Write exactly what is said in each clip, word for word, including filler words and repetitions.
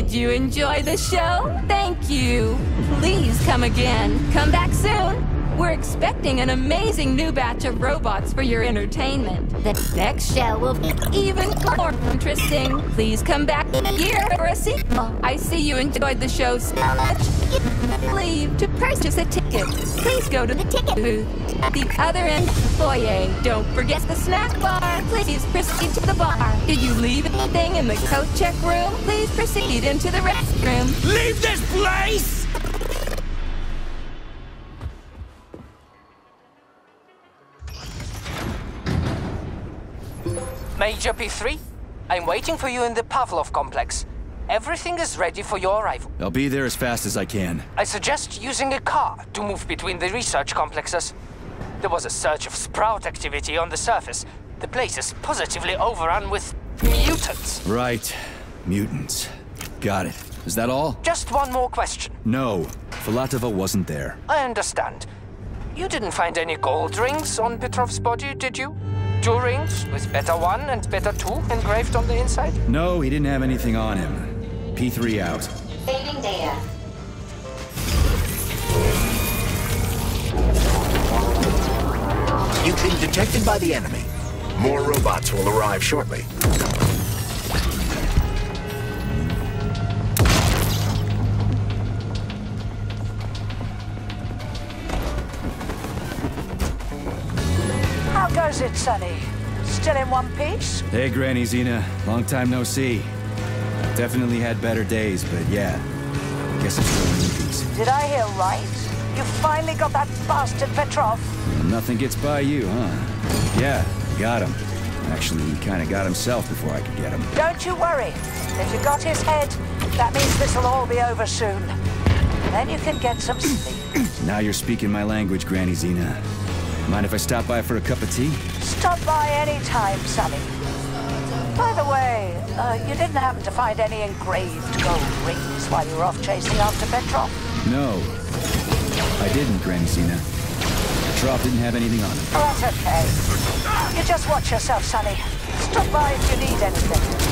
Did you enjoy the show? Thank you. Please come again. Come back soon. We're expecting an amazing new batch of robots for your entertainment. The next show will be even more interesting. Please come back here for a sequel. I see you enjoyed the show so much. Leave to purchase a ticket. Please go to the ticket booth at the other end of the foyer. Don't forget the snack bar. Please proceed to the bar. Did you leave anything in the coat check room? Please proceed into the restroom. Leave this place! Major P three, I'm waiting for you in the Pavlov Complex. Everything is ready for your arrival. I'll be there as fast as I can. I suggest using a car to move between the research complexes. There was a surge of sprout activity on the surface. The place is positively overrun with mutants. Right. Mutants. Got it. Is that all? Just one more question. No. Vlatova wasn't there. I understand. You didn't find any gold rings on Petrov's body, did you? Two rings, with beta one and beta two engraved on the inside? No, he didn't have anything on him. P three out. Fading data. You've been detected by the enemy. More robots will arrive shortly. How's it, Sally? Still in one piece? Hey, Granny Zina. Long time no see. Definitely had better days, but yeah. Guess it's still in peace. Did I hear right? You finally got that bastard Petrov? Well, nothing gets by you, huh? Yeah, got him. Actually, he kinda got himself before I could get him. Don't you worry. If you got his head, that means this'll all be over soon. Then you can get some sleep. Now you're speaking my language, Granny Zina. Mind if I stop by for a cup of tea? Stop by any time, Sally. By the way, uh, you didn't happen to find any engraved gold rings while you were off chasing after Petrov? No, I didn't, Grand Sina. Petrov didn't have anything on him. Oh, that's okay. You just watch yourself, Sally. Stop by if you need anything.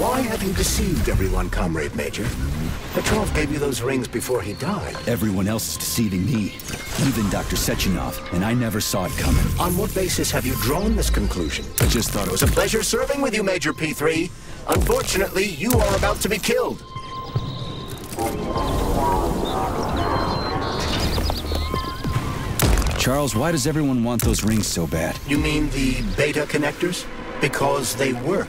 Why have you deceived everyone, Comrade Major? Petrov gave you those rings before he died. Everyone else is deceiving me, even Doctor Sechenov, and I never saw it coming. On what basis have you drawn this conclusion? I just thought it was a pleasure serving with you, Major P three. Unfortunately, you are about to be killed. Charles, why does everyone want those rings so bad? You mean the beta connectors? Because they work,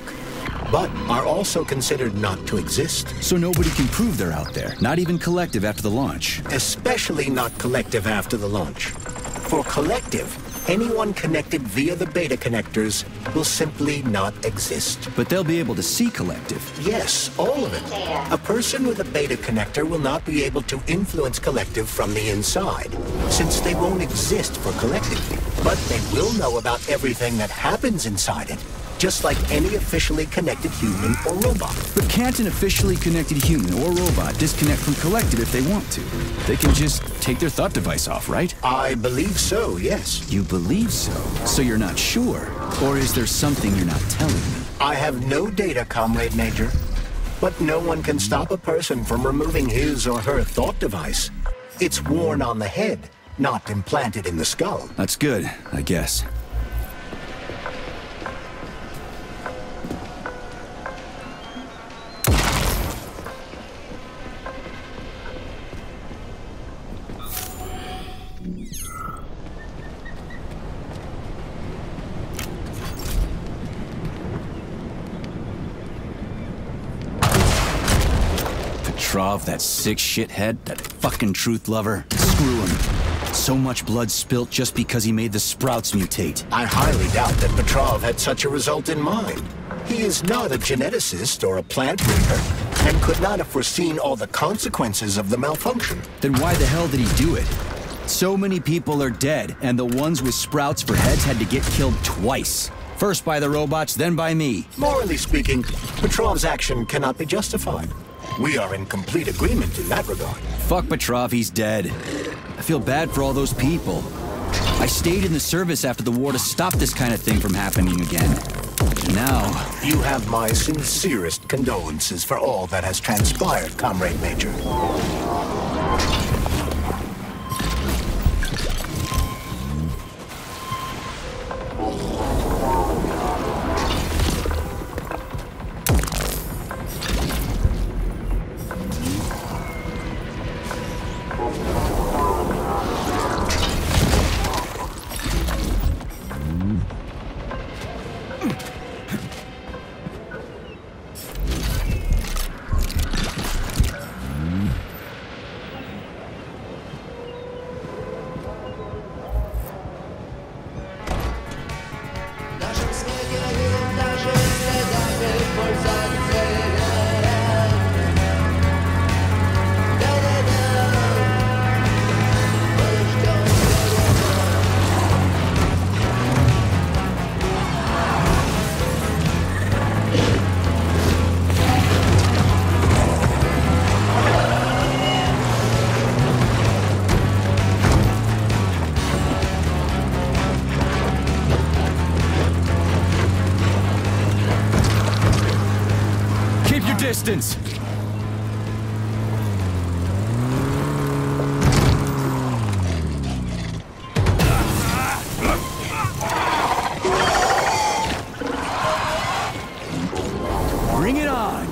but are also considered not to exist. So nobody can prove they're out there, not even Collective after the launch. Especially not Collective after the launch. For Collective, anyone connected via the beta connectors will simply not exist. But they'll be able to see Collective. Yes, all of it. A person with a beta connector will not be able to influence Collective from the inside, since they won't exist for Collective. But they will know about everything that happens inside it, just like any officially connected human or robot. But can't an officially connected human or robot disconnect from Collective if they want to? They can just take their thought device off, right? I believe so, yes. You believe so? So you're not sure? Or is there something you're not telling me? I have no data, Comrade Major. But no one can stop a person from removing his or her thought device. It's worn on the head, not implanted in the skull. That's good, I guess. That sick shithead, that fucking truth lover. Screw him. So much blood spilt just because he made the sprouts mutate. I highly doubt that Petrov had such a result in mind. He is not a geneticist or a plant breeder, and could not have foreseen all the consequences of the malfunction. Then why the hell did he do it? So many people are dead, and the ones with sprouts for heads had to get killed twice. First by the robots, then by me. Morally speaking, Petrov's action cannot be justified. We are in complete agreement in that regard. Fuck Petrov, he's dead. I feel bad for all those people. I stayed in the service after the war to stop this kind of thing from happening again. And now... You have my sincerest condolences for all that has transpired, Comrade Major. Distance. Bring it on.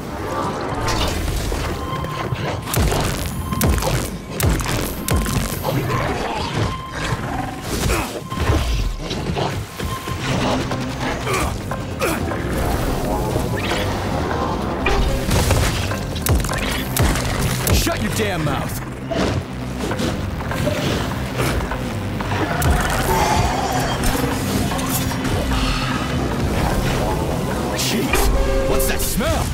Damn mouth. Jeez, what's that smell?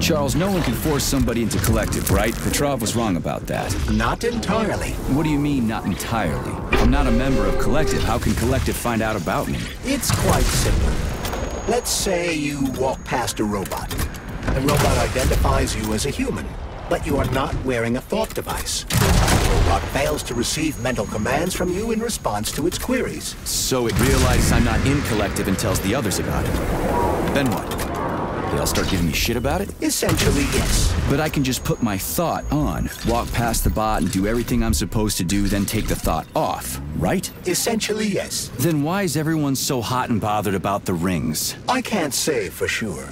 Charles, no one can force somebody into Collective, right? Petrov was wrong about that. Not entirely. What do you mean, not entirely? I'm not a member of Collective. How can Collective find out about me? It's quite simple. Let's say you walk past a robot. The robot identifies you as a human, but you are not wearing a thought device. The robot fails to receive mental commands from you in response to its queries. So it realizes I'm not in Collective and tells the others about it. Then what? They all start giving me shit about it? Essentially, yes. But I can just put my thought on, walk past the bot and do everything I'm supposed to do, then take the thought off, right? Essentially, yes. Then why is everyone so hot and bothered about the rings? I can't say for sure.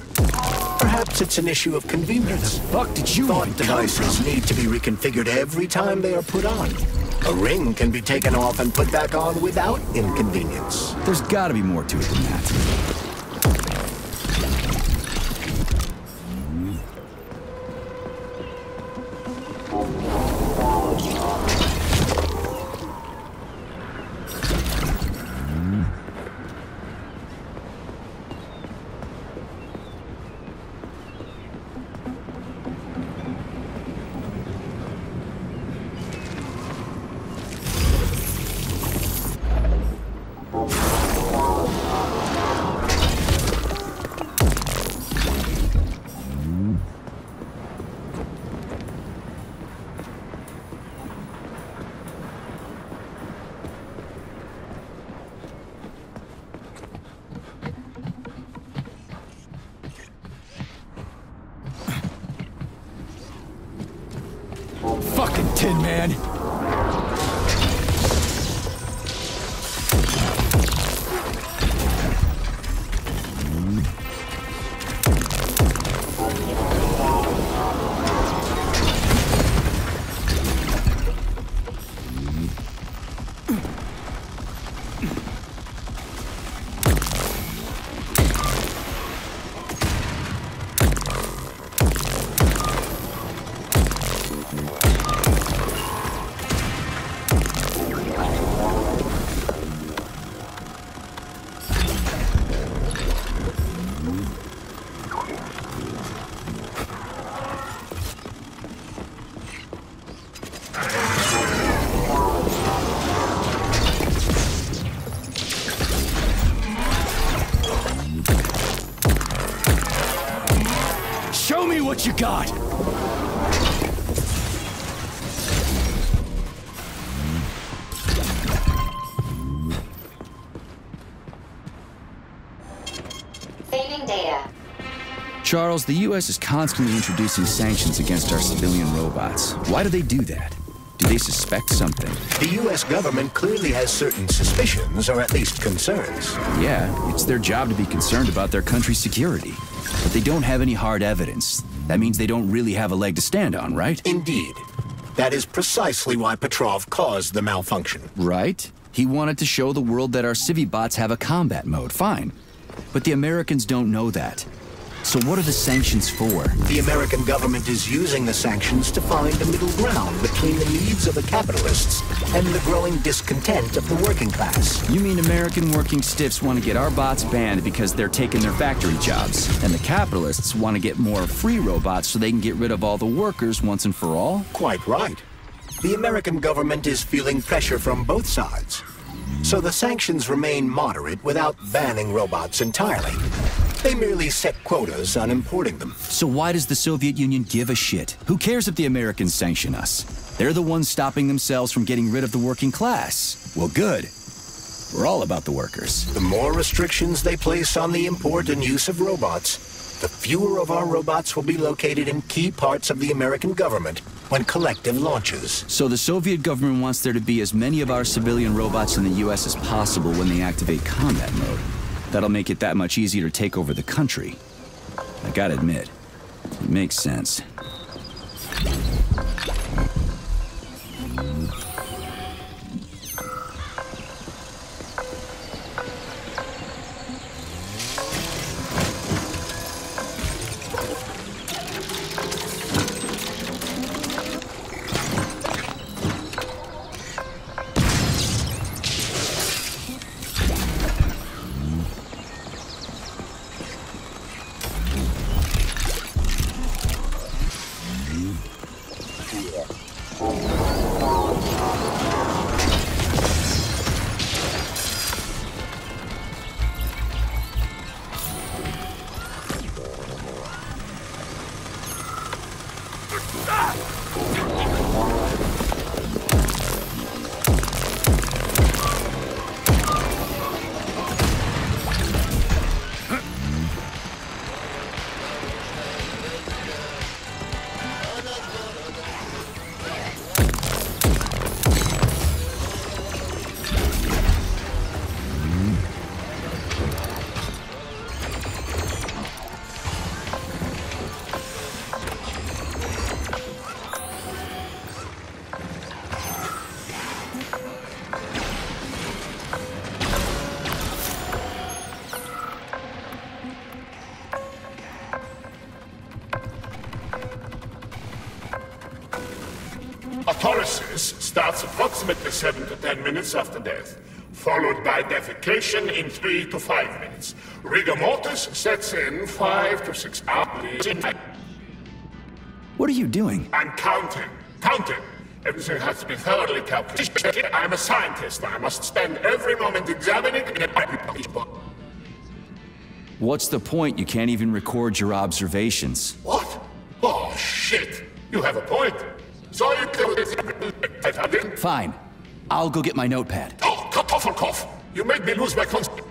Perhaps it's an issue of convenience. Where the fuck did you Thought devices need to be reconfigured every time they are put on. A ring can be taken off and put back on without inconvenience. There's gotta be more to it than that. Fucking Tin Man! What you got? Saving data. Charles, the U S is constantly introducing sanctions against our civilian robots. Why do they do that? Do they suspect something? The U S government clearly has certain suspicions, or at least concerns. Yeah, it's their job to be concerned about their country's security. But they don't have any hard evidence. That means they don't really have a leg to stand on, right? Indeed. That is precisely why Petrov caused the malfunction. Right? He wanted to show the world that our civibots have a combat mode, fine. But the Americans don't know that. So what are the sanctions for? The American government is using the sanctions to find a middle ground between the needs of the capitalists and the growing discontent of the working class. You mean American working stiffs want to get our bots banned because they're taking their factory jobs, and the capitalists want to get more free robots so they can get rid of all the workers once and for all? Quite right. The American government is feeling pressure from both sides. So the sanctions remain moderate without banning robots entirely. They merely set quotas on importing them. So why does the Soviet Union give a shit? Who cares if the Americans sanction us? They're the ones stopping themselves from getting rid of the working class. Well, good. We're all about the workers. The more restrictions they place on the import and use of robots, the fewer of our robots will be located in key parts of the American government when Collective launches. So the Soviet government wants there to be as many of our civilian robots in the U S as possible when they activate combat mode. That'll make it that much easier to take over the country. I gotta admit, it makes sense. Autolysis starts approximately seven to ten minutes after death, followed by defecation in three to five minutes. Rigor mortis sets in five to six hours. What are you doing? I'm counting. Counting. Everything has to be thoroughly calculated. I'm a scientist. I must spend every moment examining. What's the point? You can't even record your observations. What? Oh, shit. You have a point. Fine. I'll go get my notepad. Oh, Kartoffelkov! You made me lose my concentration.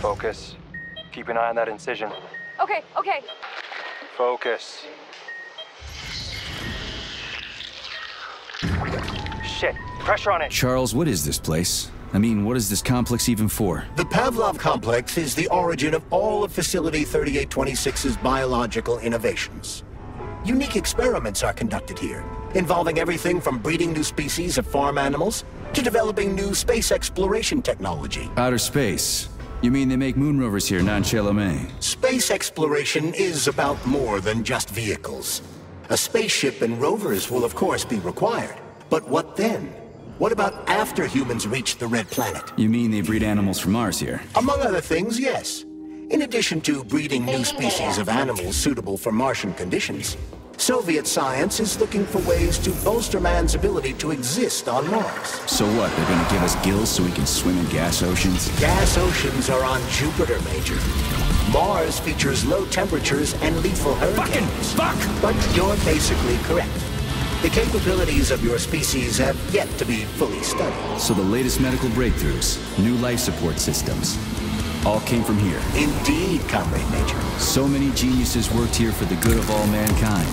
Focus. Keep an eye on that incision. Okay, okay. Focus. Shit, pressure on it. Charles, what is this place? I mean, what is this complex even for? The Pavlov Complex is the origin of all of Facility thirty-eight twenty-six's biological innovations. Unique experiments are conducted here, involving everything from breeding new species of farm animals to developing new space exploration technology. Outer space? You mean they make moon rovers here, nonchalame? Space exploration is about more than just vehicles. A spaceship and rovers will, of course, be required. But what then? What about after humans reach the Red Planet? You mean they breed animals from Mars here? Among other things, yes. In addition to breeding new species of animals suitable for Martian conditions, Soviet science is looking for ways to bolster man's ability to exist on Mars. So what, they're gonna give us gills so we can swim in gas oceans? Gas oceans are on Jupiter, Major. Mars features low temperatures and lethal hurricanes. Fucking fuck! But you're basically correct. The capabilities of your species have yet to be fully studied. So the latest medical breakthroughs, new life support systems, all came from here. Indeed, Comrade Major. So many geniuses worked here for the good of all mankind.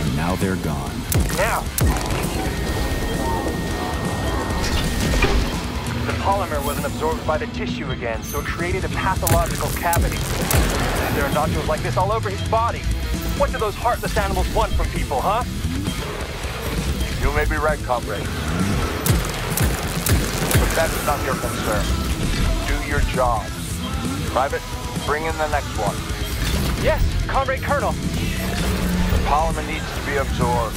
And now they're gone. Now! The polymer wasn't absorbed by the tissue again, so it created a pathological cavity. There are nodules like this all over his body. What do those heartless animals want from people, huh? You may be right, comrade. But that's not your concern. Do your job. Private, bring in the next one. Yes, Comrade Colonel. The polymer needs to be absorbed.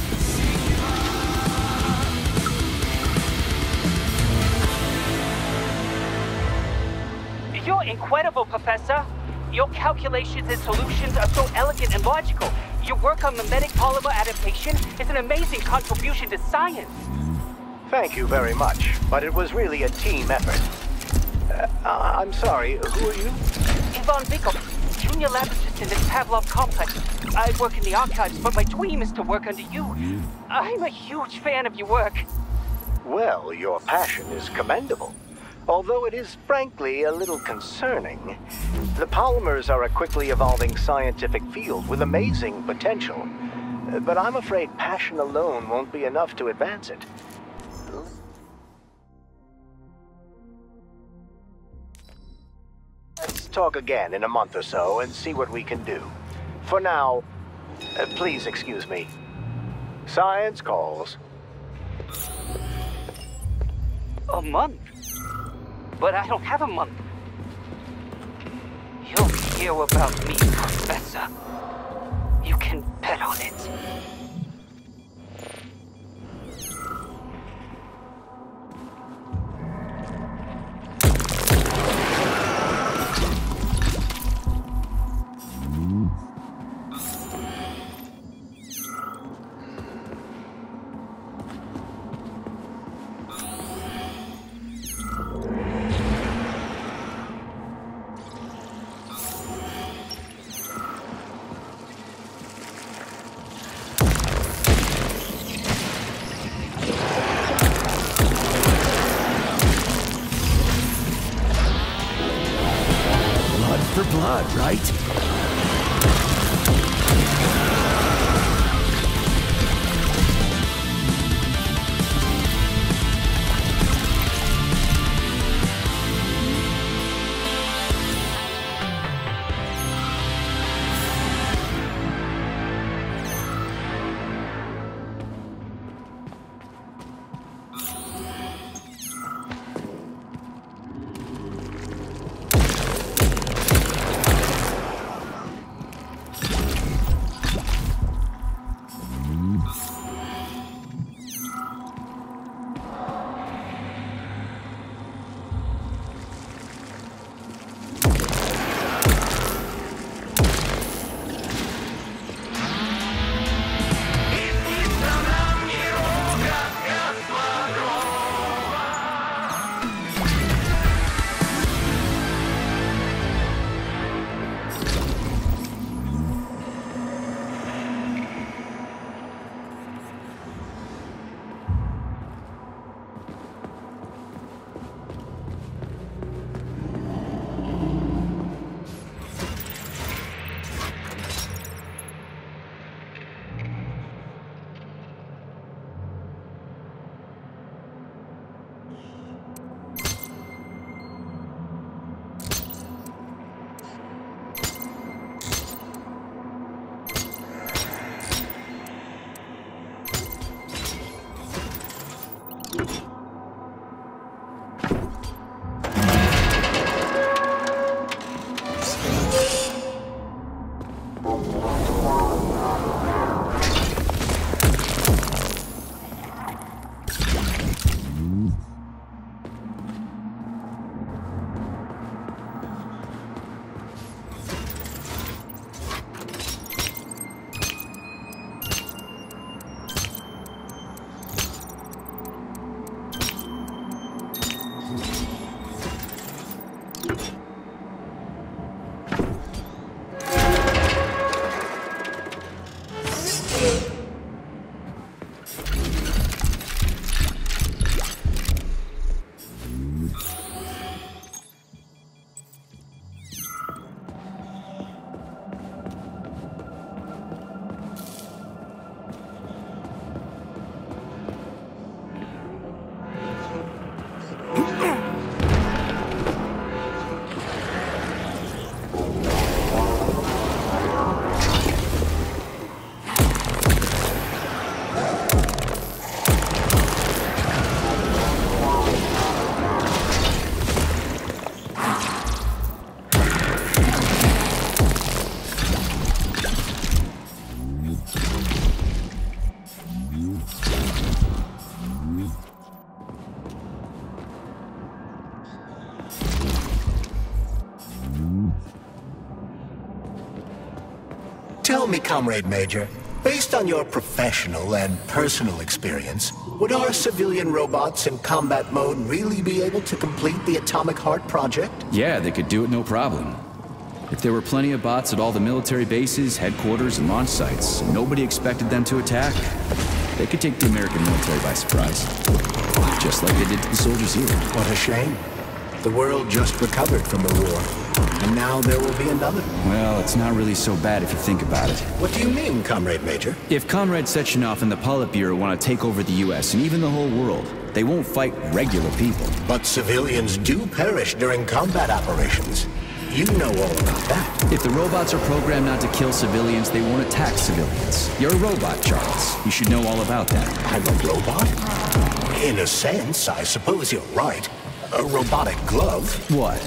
You're incredible, Professor. Your calculations and solutions are so elegant and logical. Your work on memetic polymer adaptation is an amazing contribution to science. Thank you very much, but it was really a team effort. Uh, I'm sorry, who are you? Yvonne Bickel, junior lab assistant at Pavlov Complex. I work in the archives, but my dream is to work under you. I'm a huge fan of your work. Well, your passion is commendable. Although it is, frankly, a little concerning. The polymers are a quickly evolving scientific field with amazing potential. But I'm afraid passion alone won't be enough to advance it. Let's talk again in a month or so and see what we can do. For now, uh, please excuse me. Science calls. A month? But I don't have a month. You'll hear about me, Professor. You can bet on it. Tell me, Comrade Major, based on your professional and personal experience, would our civilian robots in combat mode really be able to complete the Atomic Heart project? Yeah, they could do it no problem. If there were plenty of bots at all the military bases, headquarters, and launch sites, and nobody expected them to attack, they could take the American military by surprise. Just like they did to the soldiers here. What a shame. The world just recovered from the war, and now there will be another. Well, it's not really so bad if you think about it. What do you mean, Comrade Major? If Comrade Sechenov and the Politburo want to take over the U S and even the whole world, they won't fight regular people. But civilians do perish during combat operations. You know all about that. If the robots are programmed not to kill civilians, they won't attack civilians. You're a robot, Charles. You should know all about that. I'm a robot? In a sense, I suppose you're right. A robotic glove? What?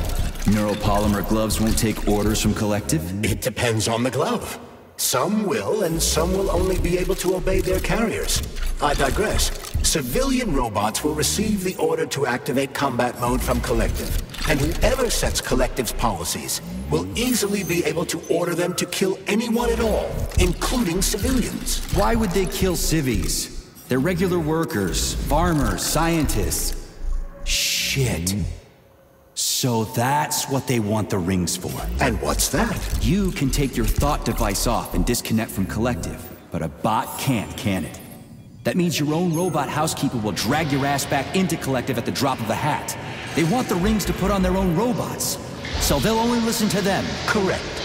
Neuropolymer gloves won't take orders from Collective? It depends on the glove. Some will, and some will only be able to obey their carriers. I digress. Civilian robots will receive the order to activate combat mode from Collective. And whoever sets Collective's policies will easily be able to order them to kill anyone at all, including civilians. Why would they kill civies? They're regular workers, farmers, scientists. Shit. So that's what they want the rings for. And what's that? You can take your thought device off and disconnect from Collective, but a bot can't, can it? That means your own robot housekeeper will drag your ass back into Collective at the drop of a hat. They want the rings to put on their own robots, so they'll only listen to them. Correct.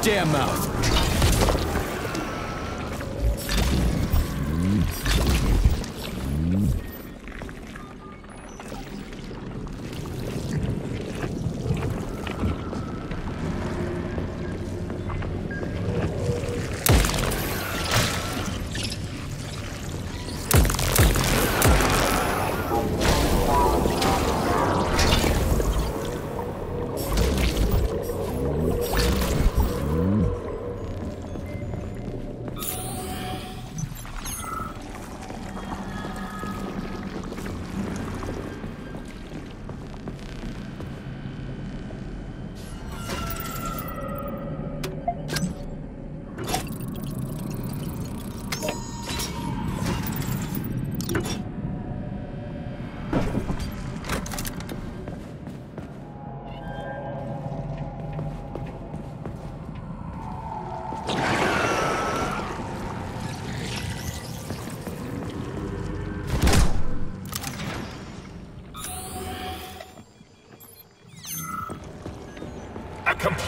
Damn mouth.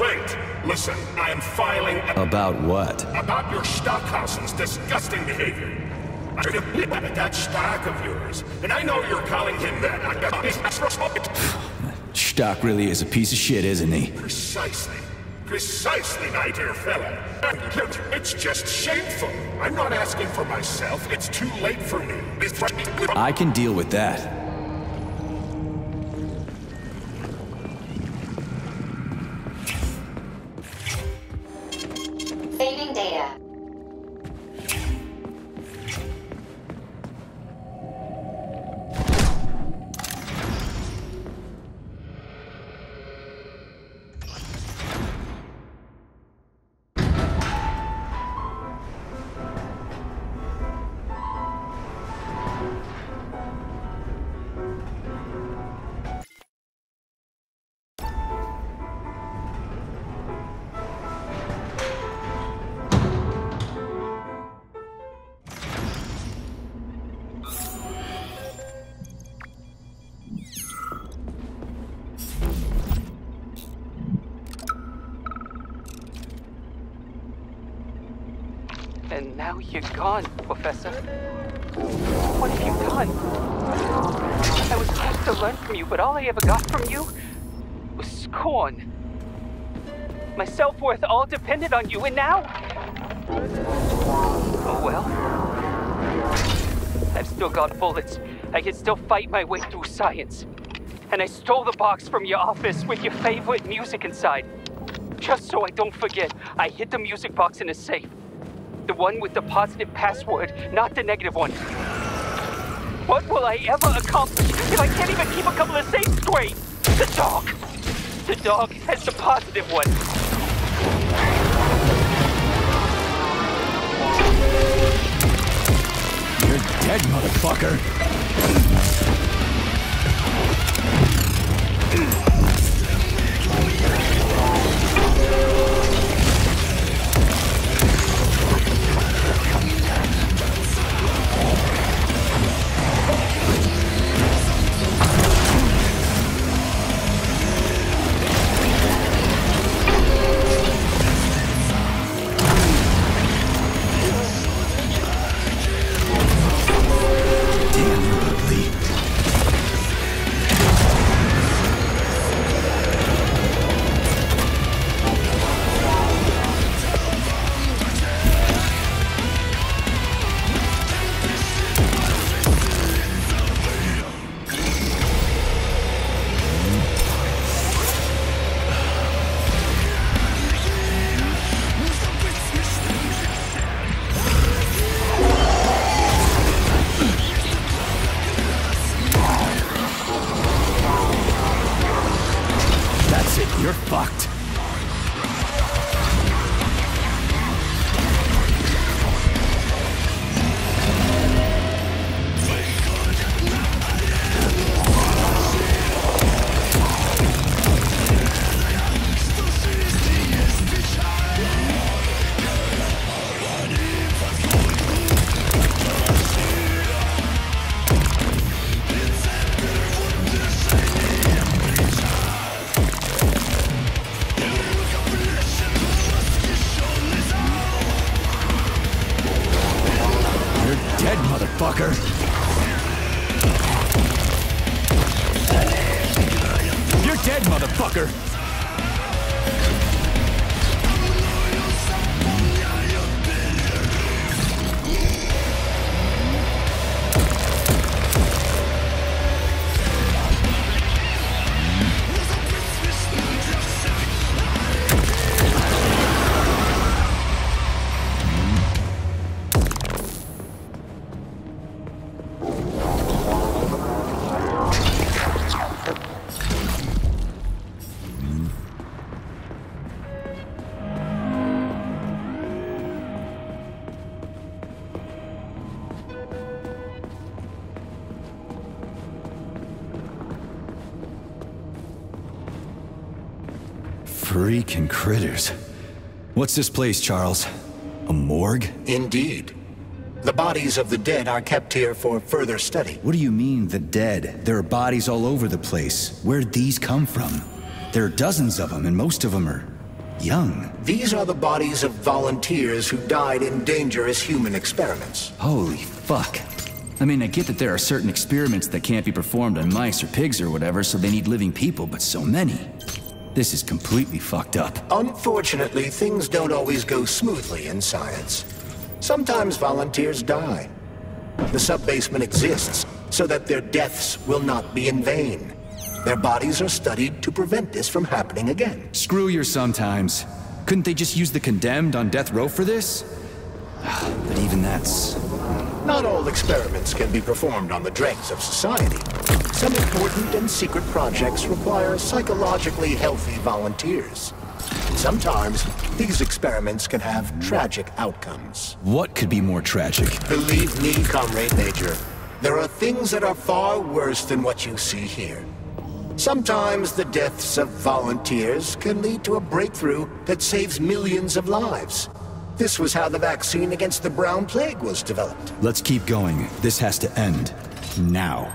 complaint. Listen, I am filing a... About what? About your Stockhausen's disgusting behavior. I got that stock of yours, and I know you're calling him that. I got that stock really is a piece of shit, isn't he? Precisely. Precisely, my dear fellow. It's just shameful. I'm not asking for myself. It's too late for me. I can deal with that. Saving data. Now you're gone, Professor. What have you done? I was supposed to learn from you, but all I ever got from you was scorn. My self-worth all depended on you, and now? Oh well. I've still got bullets. I can still fight my way through science. And I stole the box from your office with your favorite music inside. Just so I don't forget, I hid the music box in a safe. The one with the positive password, not the negative one. What will I ever accomplish if I can't even keep a couple of safes straight? The dog! The dog has the positive one. You're dead, motherfucker! Freaking critters. What's this place, Charles? A morgue? Indeed. The bodies of the dead are kept here for further study. What do you mean, the dead? There are bodies all over the place. Where'd these come from? There are dozens of them, and most of them are young. These are the bodies of volunteers who died in dangerous human experiments. Holy fuck. I mean, I get that there are certain experiments that can't be performed on mice or pigs or whatever, so they need living people, but so many. This is completely fucked up. Unfortunately, things don't always go smoothly in science. Sometimes volunteers die. The subbasement exists so that their deaths will not be in vain. Their bodies are studied to prevent this from happening again. Screw your sometimes. Couldn't they just use the condemned on death row for this? But even that's... Not all experiments can be performed on the dregs of society. Some important and secret projects require psychologically healthy volunteers. Sometimes, these experiments can have tragic outcomes. What could be more tragic? Believe me, Comrade Major, there are things that are far worse than what you see here. Sometimes the deaths of volunteers can lead to a breakthrough that saves millions of lives. This was how the vaccine against the brown plague was developed. Let's keep going. This has to end. Now.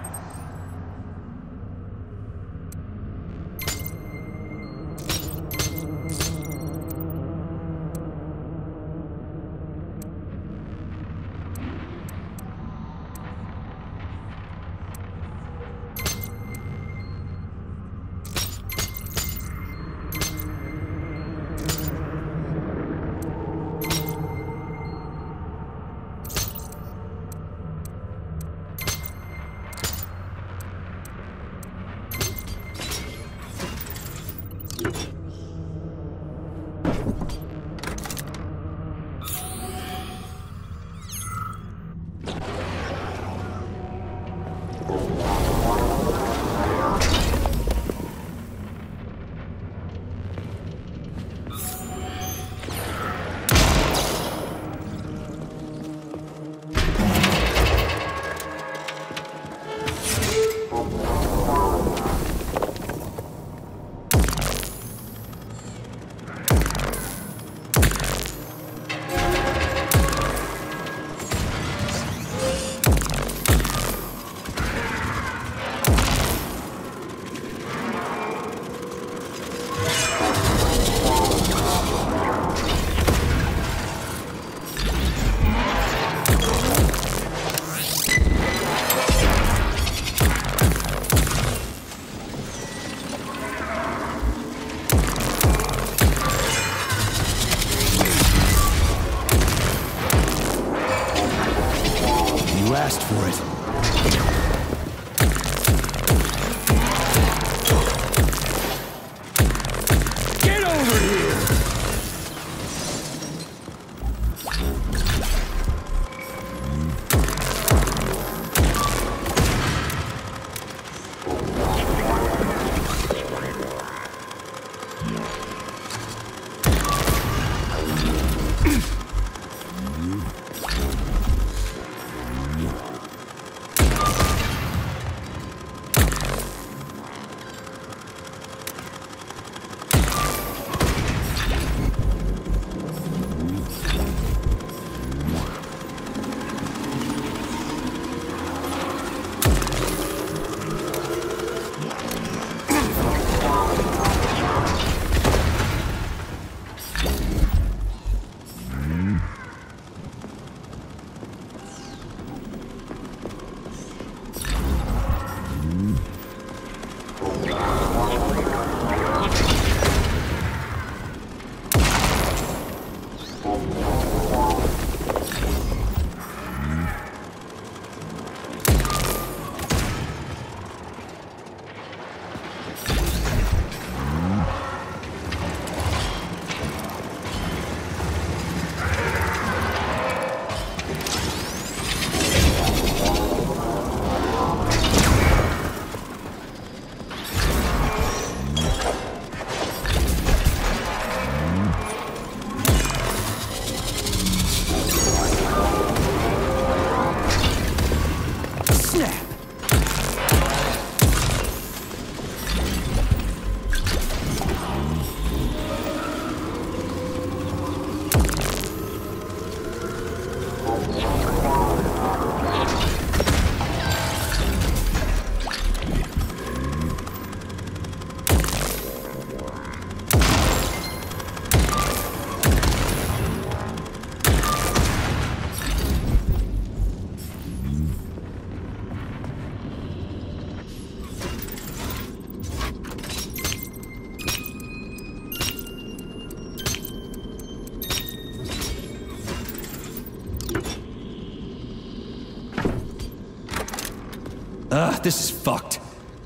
Ugh, this is fucked.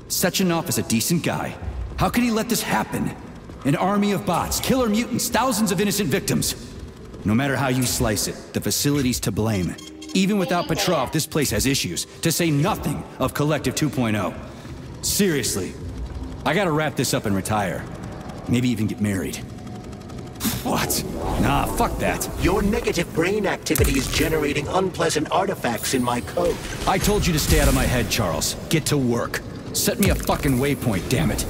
Sechenov is a decent guy. How could he let this happen? An army of bots, killer mutants, thousands of innocent victims. No matter how you slice it, the facility's to blame. Even without Petrov, this place has issues, to say nothing of Collective two point oh. Seriously, I gotta wrap this up and retire. Maybe even get married. What? Nah, fuck that. Your negative brain activity is generating unpleasant artifacts in my code. I told you to stay out of my head, Charles. Get to work. Set me a fucking waypoint, damn it.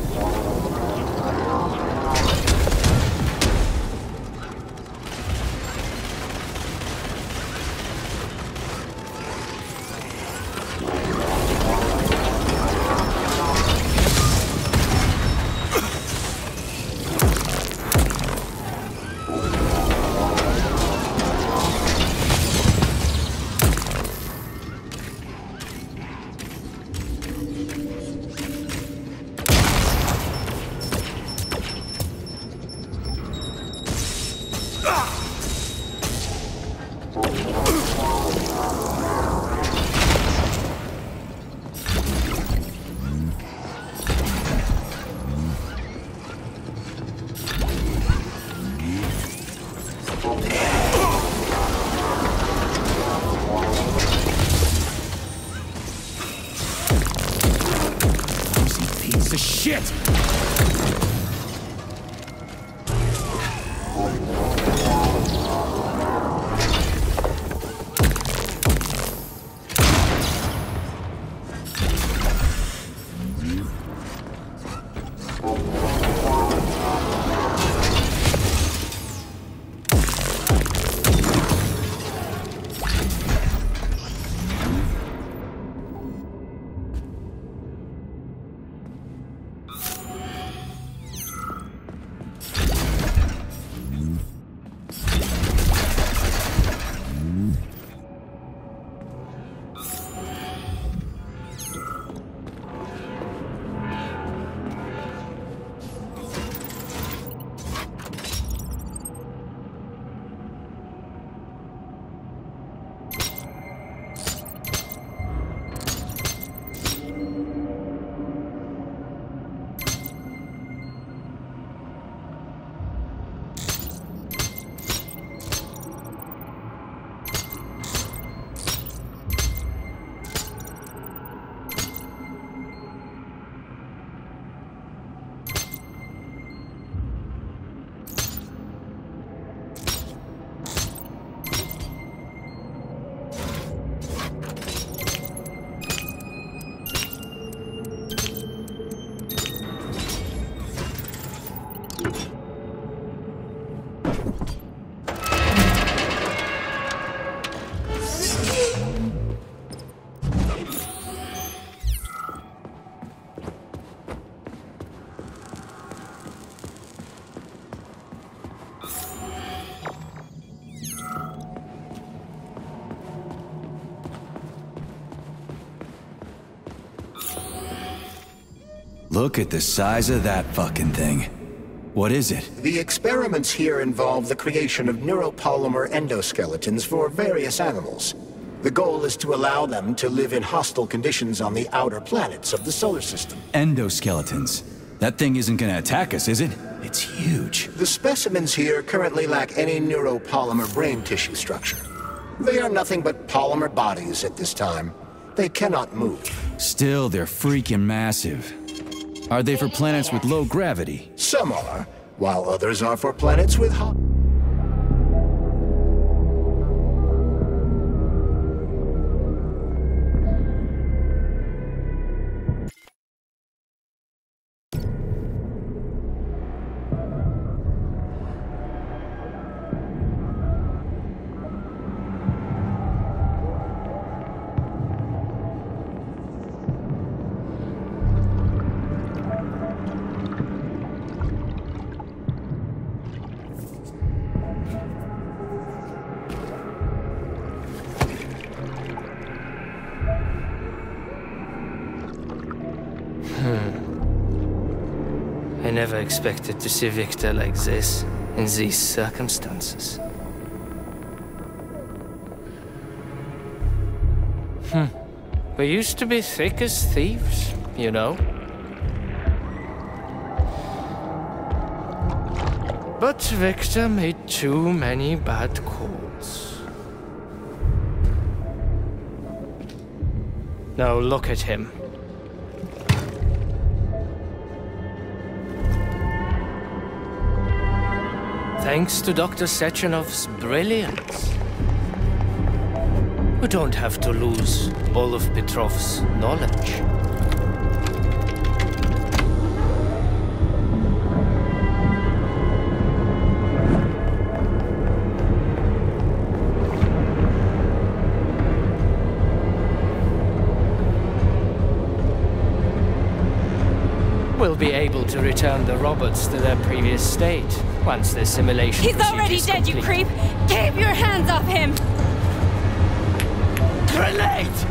Look at the size of that fucking thing. What is it? The experiments here involve the creation of neuropolymer endoskeletons for various animals. The goal is to allow them to live in hostile conditions on the outer planets of the solar system. Endoskeletons. That thing isn't gonna attack us, is it? It's huge. The specimens here currently lack any neuropolymer brain tissue structure. They are nothing but polymer bodies at this time. They cannot move. Still, they're freaking massive. Are they for planets with low gravity? Some are, while others are for planets with high. Expected to see Victor like this, in these circumstances. Hmm. We used to be thick as thieves, you know. But Victor made too many bad calls. Now look at him. Thanks to Doctor Sechenov's brilliance, we don't have to lose all of Petrov's knowledge. We'll be able to return the robots to their previous state once the simulation is complete. He's already dead, you creep! Keep your hands off him! Grenade!